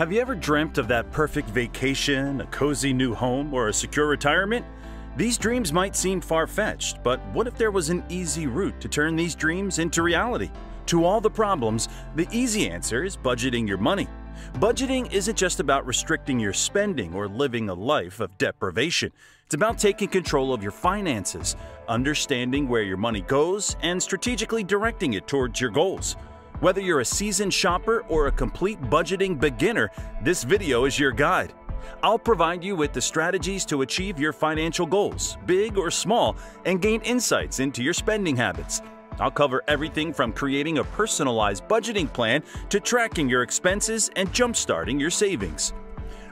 Have you ever dreamt of that perfect vacation, a cozy new home, or a secure retirement? These dreams might seem far-fetched, but what if there was an easy route to turn these dreams into reality? To all the problems, the easy answer is budgeting your money. Budgeting isn't just about restricting your spending or living a life of deprivation. It's about taking control of your finances, understanding where your money goes, and strategically directing it towards your goals. Whether you're a seasoned shopper or a complete budgeting beginner, this video is your guide. I'll provide you with the strategies to achieve your financial goals, big or small, and gain insights into your spending habits. I'll cover everything from creating a personalized budgeting plan to tracking your expenses and jump-starting your savings.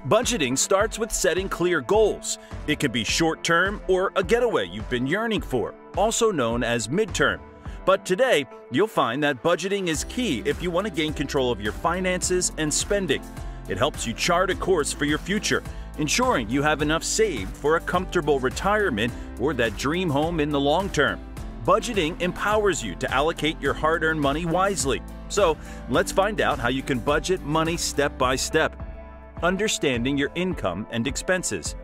Budgeting starts with setting clear goals. It can be short-term or a getaway you've been yearning for, also known as midterm. But today, you'll find that budgeting is key if you want to gain control of your finances and spending. It helps you chart a course for your future, ensuring you have enough saved for a comfortable retirement or that dream home in the long term. Budgeting empowers you to allocate your hard-earned money wisely. So, let's find out how you can budget money step by step. Understanding your income and expenses.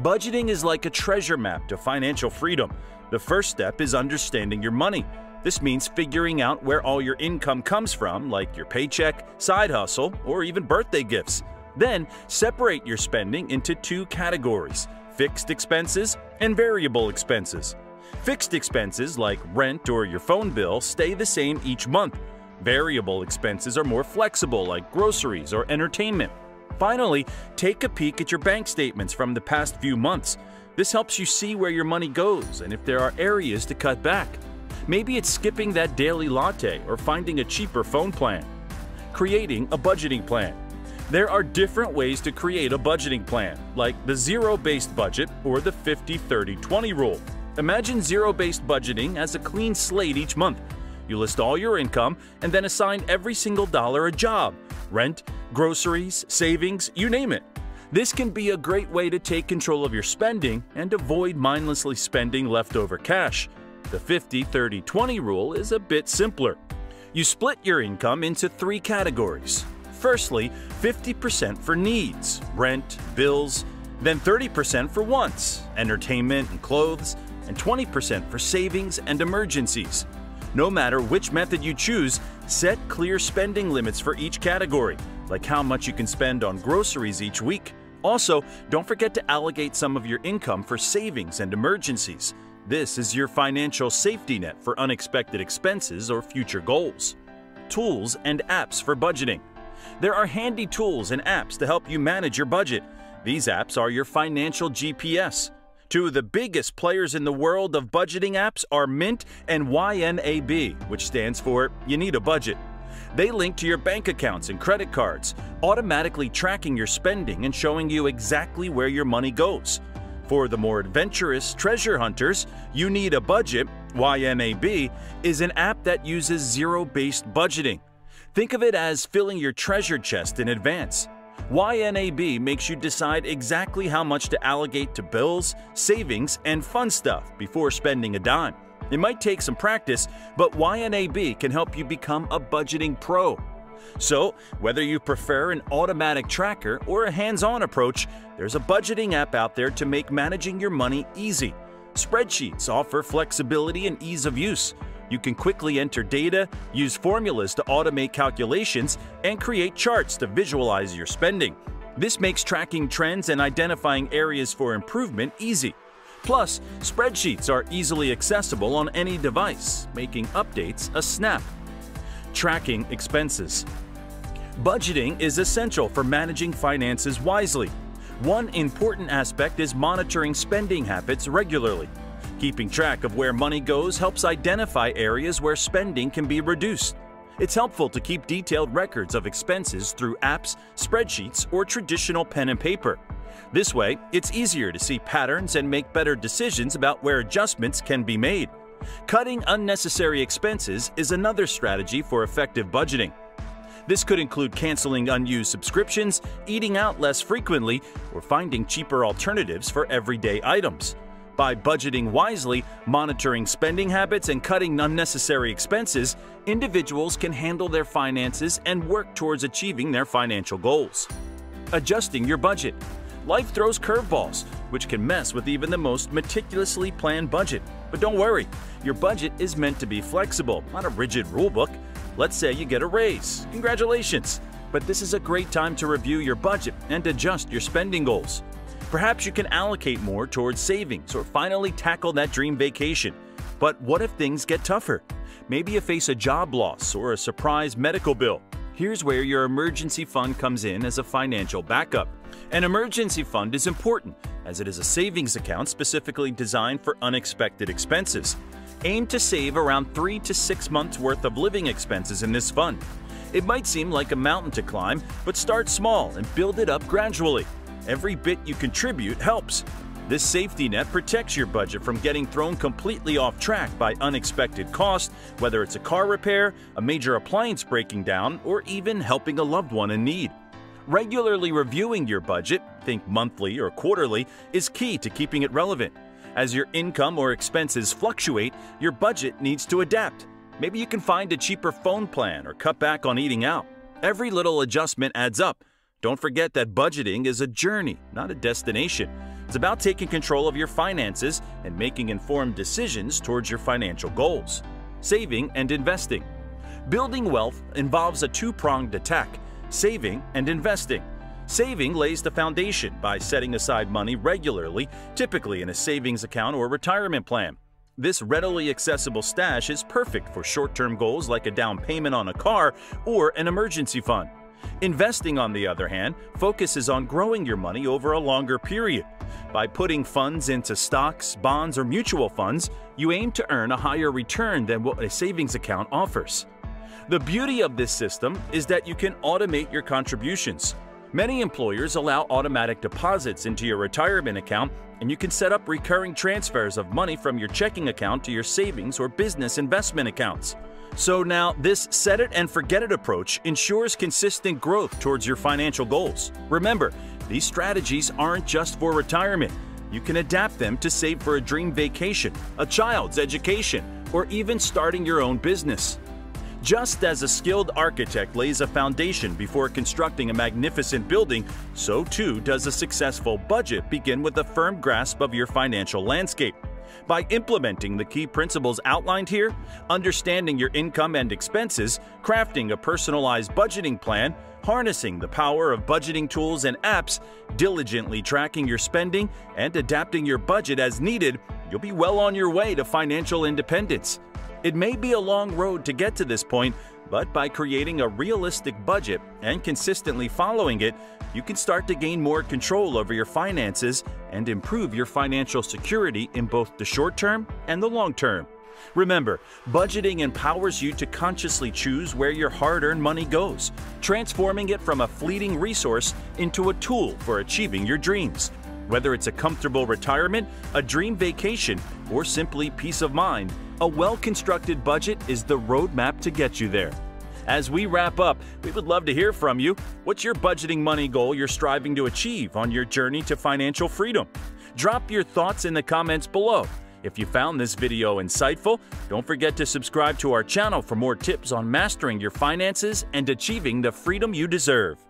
Budgeting is like a treasure map to financial freedom. The first step is understanding your money. This means figuring out where all your income comes from, like your paycheck, side hustle, or even birthday gifts. Then, separate your spending into two categories: fixed expenses and variable expenses. Fixed expenses, like rent or your phone bill, stay the same each month. Variable expenses are more flexible, like groceries or entertainment. Finally, take a peek at your bank statements from the past few months. This helps you see where your money goes and if there are areas to cut back. Maybe it's skipping that daily latte or finding a cheaper phone plan. Creating a budgeting plan. There are different ways to create a budgeting plan, like the zero-based budget or the 50-30-20 rule. Imagine zero-based budgeting as a clean slate each month. You list all your income and then assign every single dollar a job: rent, groceries, savings, you name it. This can be a great way to take control of your spending and avoid mindlessly spending leftover cash. The 50-30-20 rule is a bit simpler. You split your income into three categories. Firstly, 50% for needs, rent, bills, then 30% for wants, entertainment and clothes, and 20% for savings and emergencies. No matter which method you choose, set clear spending limits for each category, like how much you can spend on groceries each week. Also, don't forget to allocate some of your income for savings and emergencies. This is your financial safety net for unexpected expenses or future goals. Tools and apps for budgeting. There are handy tools and apps to help you manage your budget. These apps are your financial GPS. Two of the biggest players in the world of budgeting apps are Mint and YNAB, which stands for You Need a Budget. They link to your bank accounts and credit cards, automatically tracking your spending and showing you exactly where your money goes. For the more adventurous treasure hunters, You Need a Budget, YNAB, is an app that uses zero-based budgeting. Think of it as filling your treasure chest in advance. YNAB makes you decide exactly how much to allocate to bills, savings, and fun stuff before spending a dime. It might take some practice, but YNAB can help you become a budgeting pro. So, whether you prefer an automatic tracker or a hands-on approach, there's a budgeting app out there to make managing your money easy. Spreadsheets offer flexibility and ease of use. You can quickly enter data, use formulas to automate calculations, and create charts to visualize your spending. This makes tracking trends and identifying areas for improvement easy. Plus, spreadsheets are easily accessible on any device, making updates a snap. Tracking expenses. Budgeting is essential for managing finances wisely. One important aspect is monitoring spending habits regularly. Keeping track of where money goes helps identify areas where spending can be reduced. It's helpful to keep detailed records of expenses through apps, spreadsheets, or traditional pen and paper. This way, it's easier to see patterns and make better decisions about where adjustments can be made. Cutting unnecessary expenses is another strategy for effective budgeting. This could include canceling unused subscriptions, eating out less frequently, or finding cheaper alternatives for everyday items. By budgeting wisely, monitoring spending habits, and cutting unnecessary expenses, individuals can handle their finances and work towards achieving their financial goals. Adjusting your budget. Life throws curveballs, which can mess with even the most meticulously planned budget. But don't worry, your budget is meant to be flexible, not a rigid rulebook. Let's say you get a raise. Congratulations! But this is a great time to review your budget and adjust your spending goals. Perhaps you can allocate more towards savings or finally tackle that dream vacation. But what if things get tougher? Maybe you face a job loss or a surprise medical bill. Here's where your emergency fund comes in as a financial backup. An emergency fund is important, as it is a savings account specifically designed for unexpected expenses. Aim to save around 3 to 6 months' worth of living expenses in this fund. It might seem like a mountain to climb, but start small and build it up gradually. Every bit you contribute helps. This safety net protects your budget from getting thrown completely off track by unexpected costs, whether it's a car repair, a major appliance breaking down, or even helping a loved one in need. Regularly reviewing your budget, think monthly or quarterly, is key to keeping it relevant. As your income or expenses fluctuate, your budget needs to adapt. Maybe you can find a cheaper phone plan or cut back on eating out. Every little adjustment adds up. Don't forget that budgeting is a journey, not a destination. It's about taking control of your finances and making informed decisions towards your financial goals. Saving and investing. Building wealth involves a two-pronged attack: saving and investing. Saving lays the foundation by setting aside money regularly, typically in a savings account or retirement plan. This readily accessible stash is perfect for short-term goals like a down payment on a car or an emergency fund. Investing, on the other hand, focuses on growing your money over a longer period. By putting funds into stocks, bonds, or mutual funds, you aim to earn a higher return than what a savings account offers. The beauty of this system is that you can automate your contributions. Many employers allow automatic deposits into your retirement account, and you can set up recurring transfers of money from your checking account to your savings or business investment accounts. So now, this set-it-and-forget-it approach ensures consistent growth towards your financial goals. Remember, these strategies aren't just for retirement. You can adapt them to save for a dream vacation, a child's education, or even starting your own business. Just as a skilled architect lays a foundation before constructing a magnificent building, so too does a successful budget begin with a firm grasp of your financial landscape. By implementing the key principles outlined here, understanding your income and expenses, crafting a personalized budgeting plan, harnessing the power of budgeting tools and apps, diligently tracking your spending, and adapting your budget as needed, you'll be well on your way to financial independence. It may be a long road to get to this point, but by creating a realistic budget and consistently following it, you can start to gain more control over your finances and improve your financial security in both the short term and the long term. Remember, budgeting empowers you to consciously choose where your hard-earned money goes, transforming it from a fleeting resource into a tool for achieving your dreams. Whether it's a comfortable retirement, a dream vacation, or simply peace of mind, a well-constructed budget is the roadmap to get you there. As we wrap up, we would love to hear from you. What's your budgeting money goal you're striving to achieve on your journey to financial freedom? Drop your thoughts in the comments below. If you found this video insightful, don't forget to subscribe to our channel for more tips on mastering your finances and achieving the freedom you deserve.